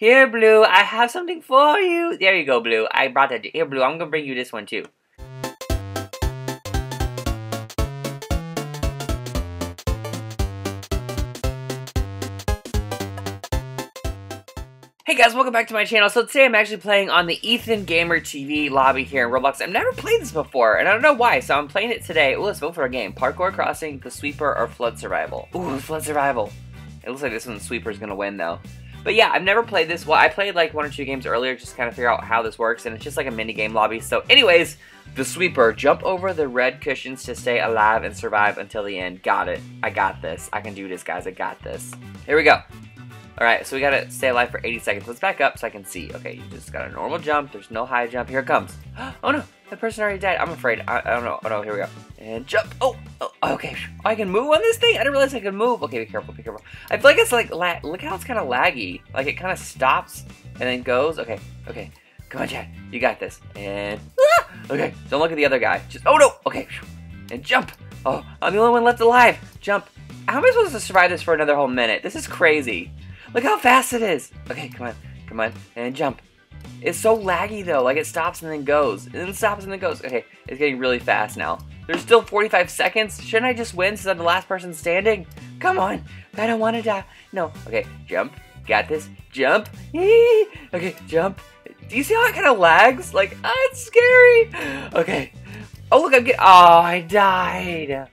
Here, Blue, I have something for you. There you go, Blue. I brought that. Here, Blue, I'm gonna bring you this one too. Hey guys, welcome back to my channel. So today I'm actually playing on the Ethan Gamer TV lobby here in Roblox. I've never played this before, and I don't know why, so I'm playing it today. Ooh, let's vote for a game. Parkour Crossing, The Sweeper, or Flood Survival. Ooh, Flood Survival. It looks like this one, Sweeper's gonna win though. But yeah, I've never played this. Well, I played like one or two games earlier just to kind of figure out how this works, and it's just like a mini game lobby. So anyways, The Sweeper. Jump over the red cushions to stay alive and survive until the end. Got it. I got this. I can do this, guys. I got this. Here we go. Alright, so we gotta stay alive for 80 seconds. Let's back up so I can see. Okay, you just got a normal jump. There's no high jump. Here it comes. Oh no, that person already died. I'm afraid. I don't know. Oh no, here we go. And jump. Oh okay. I can move on this thing? I didn't realize I could move. Okay, be careful, be careful. I feel like it's like, look how it's kind of laggy. Like it kind of stops and then goes. Okay, okay. Come on, Chad. You got this. And, okay, don't look at the other guy. Just, oh no, okay. And jump. Oh, I'm the only one left alive. Jump. How am I supposed to survive this for another whole minute? This is crazy. Look how fast it is! Okay, come on, come on, and jump. It's so laggy though, like it stops and then goes, and then stops and then goes. Okay, it's getting really fast now. There's still 45 seconds. Shouldn't I just win since I'm the last person standing? Come on, I don't want to die. No, okay, jump, got this, jump, yee! Okay, jump. Do you see how it kind of lags? Like, it's scary! Okay. Oh look, I'm getting, oh, I died.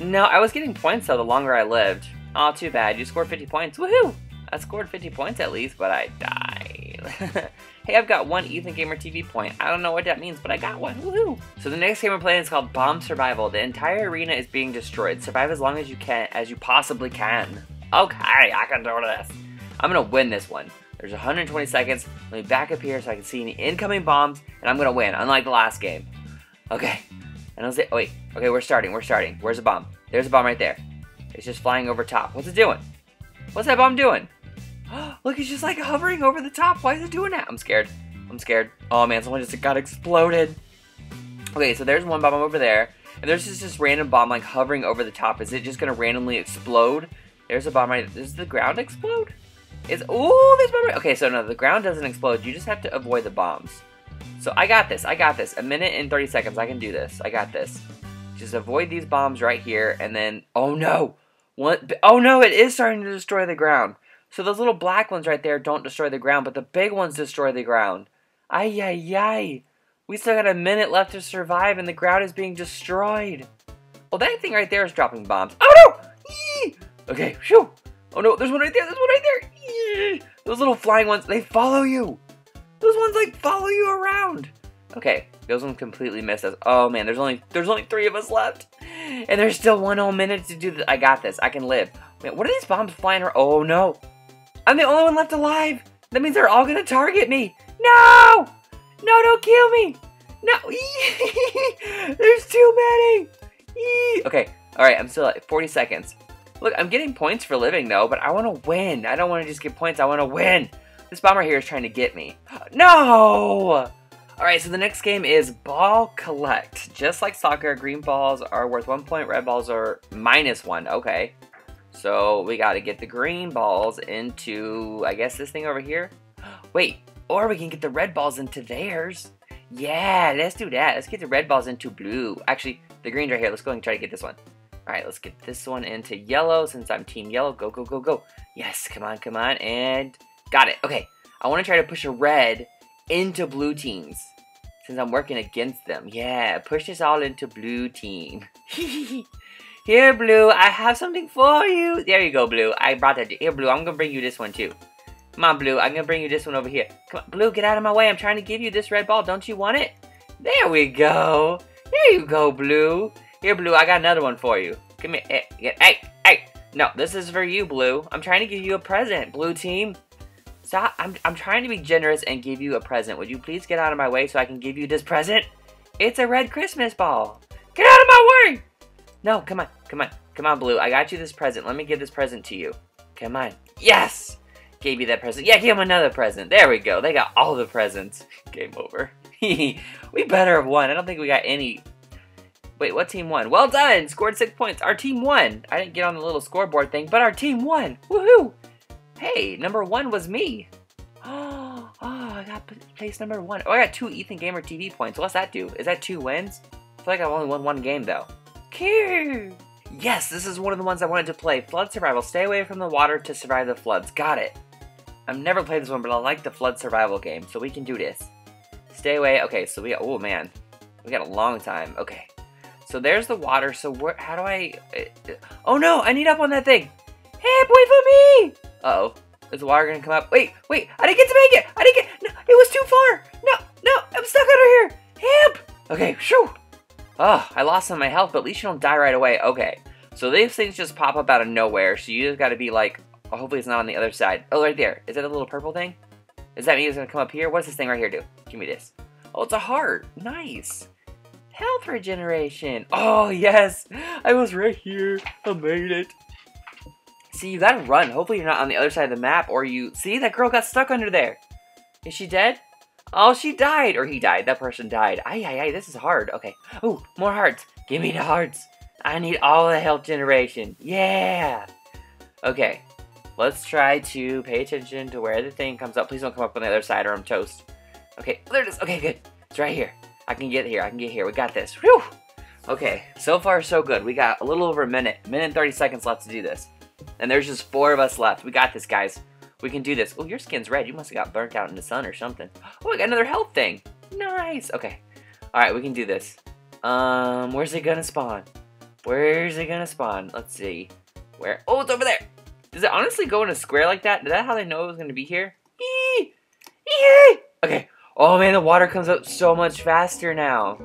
No, I was getting points though the longer I lived. Oh, too bad, you scored 50 points, woohoo! I scored 50 points at least, but I died. Hey, I've got one Ethan Gamer TV point. I don't know what that means, but I got one. Woohoo! So the next game we're playing is called Bomb Survival. The entire arena is being destroyed. Survive as long as you can, as you possibly can. Okay, I can do this. I'm gonna win this one. There's 120 seconds. Let me back up here so I can see any incoming bombs, and I'm gonna win, unlike the last game. Okay. And I'll say, oh, wait. Okay, we're starting. We're starting. Where's the bomb? There's a bomb right there. It's just flying over top. What's it doing? What's that bomb doing? Look, it's just like hovering over the top. Why is it doing that? I'm scared. I'm scared. Oh man, someone just got exploded. Okay, so there's one bomb over there. And there's just this random bomb like hovering over the top. Is it just gonna randomly explode? There's a bomb right there. Does the ground explode? It's, ooh, there's bomb right. Okay, so no, the ground doesn't explode. You just have to avoid the bombs. So I got this. I got this. A minute and 30 seconds. I can do this. I got this. Just avoid these bombs right here. And then, oh no. What? Oh no, it is starting to destroy the ground. So those little black ones right there don't destroy the ground, but the big ones destroy the ground. Ay, ay, ay. We still got a minute left to survive, and the ground is being destroyed. Well, that thing right there is dropping bombs. Oh, no! Eee! Okay, shoo. Oh, no, there's one right there. There's one right there. Eee! Those little flying ones, they follow you. Those ones, like, follow you around. Okay, those ones completely missed us. Oh, man, there's only three of us left. And there's still one whole minute to do this. I got this. I can live. Man, what are these bombs flying around? Oh, no. I'm the only one left alive. That means they're all gonna target me. No! No, don't kill me. No. There's too many. Okay. All right. I'm still at 40 seconds. Look, I'm getting points for living though, but I want to win. I don't want to just get points. I want to win. This bomber here is trying to get me. No. All right. So the next game is Ball Collect. Just like soccer, green balls are worth 1 point. Red balls are -1. Okay. So we gotta get the green balls into, I guess, this thing over here. Wait, or we can get the red balls into theirs. Yeah, let's do that. Let's get the red balls into blue. Actually, the green's right here. Let's go and try to get this one. All right, let's get this one into yellow since I'm team yellow. Go, go, go, go. Yes, come on, come on, and got it. Okay, I wanna try to push a red into blue teams since I'm working against them. Yeah, push this all into blue team. Here, Blue, I have something for you. There you go, Blue. I brought that. Here, Blue, I'm going to bring you this one, too. Come on, Blue. I'm going to bring you this one over here. Come on, Blue, get out of my way. I'm trying to give you this red ball. Don't you want it? There we go. There you go, Blue. Here, Blue, I got another one for you. Come here. Hey, hey. No, this is for you, Blue. I'm trying to give you a present, Blue Team. Stop. I'm trying to be generous and give you a present. Would you please get out of my way so I can give you this present? It's a red Christmas ball. Get out of my way. No, come on, come on, come on, Blue. I got you this present. Let me give this present to you. Come on. Yes! Gave you that present. Yeah, give him another present. There we go. They got all the presents. Game over. We better have won. I don't think we got any. Wait, what team won? Well done! Scored 6 points. Our team won. I didn't get on the little scoreboard thing, but our team won. Woohoo! Hey, number 1 was me. I got place number 1. Oh, I got 2 Ethan Gamer TV points. What's that do? Is that 2 wins? I feel like I've only won 1 game though. Cute. Yes, this is one of the ones I wanted to play. Flood Survival. Stay away from the water to survive the floods. Got it. I've never played this one, but I like the flood survival game, so we can do this. Stay away. Okay, so we got, oh man, we got a long time. Okay, so there's the water. So where, how do I, oh no, I need up on that thing. Hey, boy, for me. Uh-oh. Is the water gonna come up? Wait, wait, I didn't get to make it! I didn't get, no, it was too far! No, no, I'm stuck under here! Help! Okay, shoo! Oh, I lost some of my health, but at least you don't die right away. Okay, so these things just pop up out of nowhere, so you just gotta be like, oh, hopefully it's not on the other side. Oh, right there. Is that a little purple thing? Does that mean it's gonna come up here? What's this thing right here do? Give me this. Oh, it's a heart. Nice. Health regeneration. Oh, yes! I was right here. I made it. See, you gotta run. Hopefully you're not on the other side of the map, or you... See, that girl got stuck under there. Is she dead? Oh, she died. Or he died. That person died. Ay, ay, ay. This is hard. Okay. Ooh, more hearts. Give me the hearts. I need all the health generation. Yeah. Okay. Let's try to pay attention to where the thing comes up. Please don't come up on the other side or I'm toast. Okay. There it is. Okay, good. It's right here. I can get here. I can get here. We got this. Whew. Okay. So far, so good. We got a little over a minute. Minute and 30 seconds left to do this. And there's just 4 of us left. We got this, guys. We can do this. Oh, your skin's red. You must have got burnt out in the sun or something. Oh, I got another health thing. Nice. Okay. All right, we can do this. Where's it gonna spawn? Where's it gonna spawn? Let's see. Where? Oh, it's over there. Does it honestly go in a square like that? Is that how they know it was gonna be here? Eee! Eee! Okay. Oh man, the water comes up so much faster now.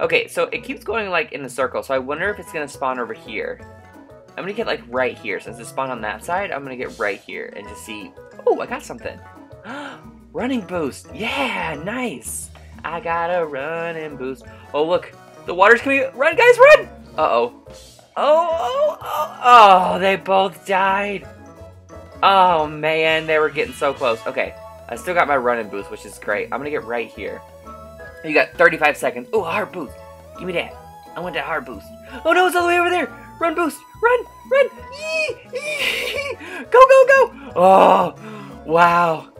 Okay, so it keeps going like in a circle. So I wonder if it's gonna spawn over here. I'm gonna get like right here. Since it spawned on that side, I'm gonna get right here and just see. Oh, I got something. Running boost. Yeah, nice. I got a running boost. Oh, look. The water's coming. Run, guys, run. Uh-oh. Oh, oh, oh, oh, they both died. Oh, man, they were getting so close. Okay, I still got my running boost, which is great. I'm gonna get right here. You got 35 seconds. Oh, heart boost. Give me that. I want that heart boost. Oh, no, it's all the way over there. Run, boost. Run, run. Yee, yee. Go, go, go. Oh, wow.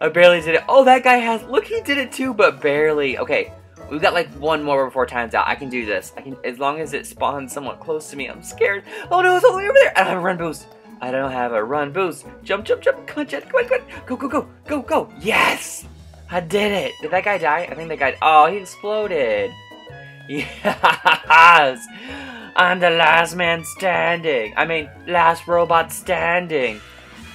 I barely did it. Oh, that guy has... Look, he did it too, but barely. Okay, we've got like 1 more before time's out. I can do this. I can, as long as it spawns somewhat close to me. I'm scared. Oh, no, it's all the way over there. I don't have a run boost. I don't have a run boost. Jump, jump, jump. Come on, Jet. Come on, come on. Go, go, go. Go, go. Yes. I did it. Did that guy die? I think that guy... Oh, he exploded. Yes. I'm the last man standing. I mean, last robot standing.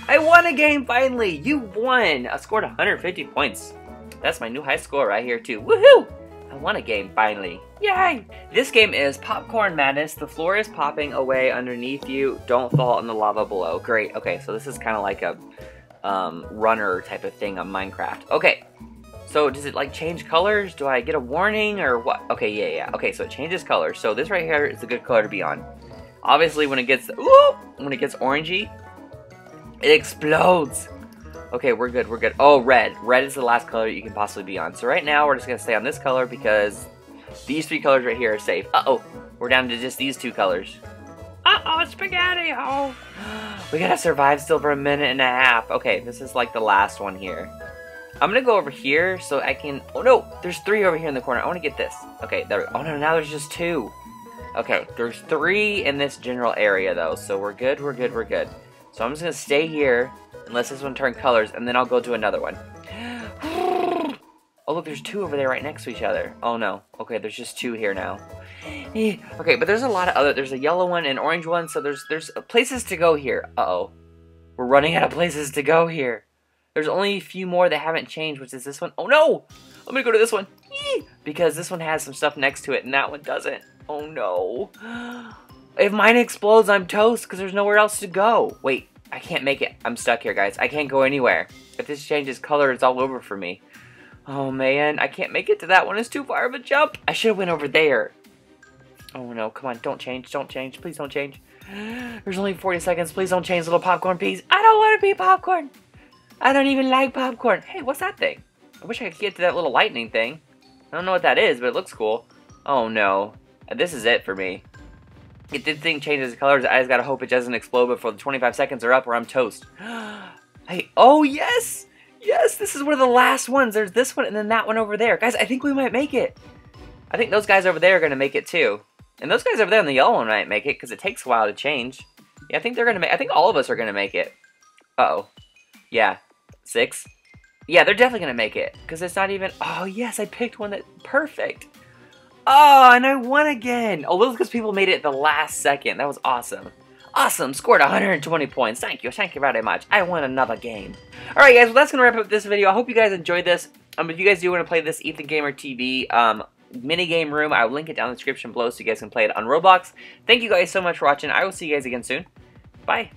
I won a game finally. You won. I scored 150 points. That's my new high score right here too. Woohoo! I won a game finally. Yay! This game is Popcorn Madness. The floor is popping away underneath you. Don't fall in the lava below. Great. Okay, so this is kind of like a runner type of thing on Minecraft. Okay. So does it like change colors? Do I get a warning or what? Okay, yeah. Okay, so it changes colors. So this right here is a good color to be on. Obviously, when it gets orangey, it explodes. Okay, we're good. We're good. Oh, red. Red is the last color you can possibly be on. So right now we're just gonna stay on this color because these 3 colors right here are safe. Uh-oh, we're down to just these 2 colors. Uh-oh, spaghetti! Oh, we gotta survive still for a minute and a half. Okay, this is like the last one here. I'm gonna go over here so I can... Oh no! There's 3 over here in the corner. I wanna get this. Okay, there we go. Oh no, now there's just 2. Okay, there's 3 in this general area though. So we're good, we're good, we're good. So I'm just gonna stay here unless this one turns colors and then I'll go to another one. Oh look, there's 2 over there right next to each other. Oh no. Okay, there's just 2 here now. Okay, but there's a lot of other... There's a yellow one and orange one, so there's places to go here. Uh-oh. We're running out of places to go here. There's only a few more that haven't changed, which is this one. Oh no! I'm gonna go to this one. Yee! Because this one has some stuff next to it and that one doesn't. Oh no. If mine explodes, I'm toast because there's nowhere else to go. Wait, I can't make it. I'm stuck here, guys. I can't go anywhere. If this changes color, it's all over for me. Oh man, I can't make it to that one. It's too far of a jump. I should have went over there. Oh no, come on. Don't change. Don't change. Please don't change. There's only 40 seconds. Please don't change, little popcorn piece. I don't want to be popcorn. I don't even like popcorn. Hey, what's that thing? I wish I could get to that little lightning thing. I don't know what that is, but it looks cool. Oh no. This is it for me. If this thing changes colors, I just gotta hope it doesn't explode before the 25 seconds are up or I'm toast. Hey, oh yes! Yes, this is one of the last ones. There's this one and then that one over there. Guys, I think we might make it. I think those guys over there are going to make it too. And those guys over there in the yellow one might make it because it takes a while to change. Yeah, I think they're going to make it. I think all of us are going to make it. Uh-oh. Yeah. 6. Yeah, they're definitely going to make it because it's not even... Oh, yes, I picked one that... Perfect. Oh, and I won again. Oh, because people made it at the last second. That was awesome. Awesome, scored 120 points. Thank you very much. I won another game. Alright guys, well that's going to wrap up this video. I hope you guys enjoyed this. If you guys do want to play this Ethan Gamer TV minigame room, I'll link it down in the description below so you guys can play it on Roblox. Thank you guys so much for watching. I will see you guys again soon. Bye.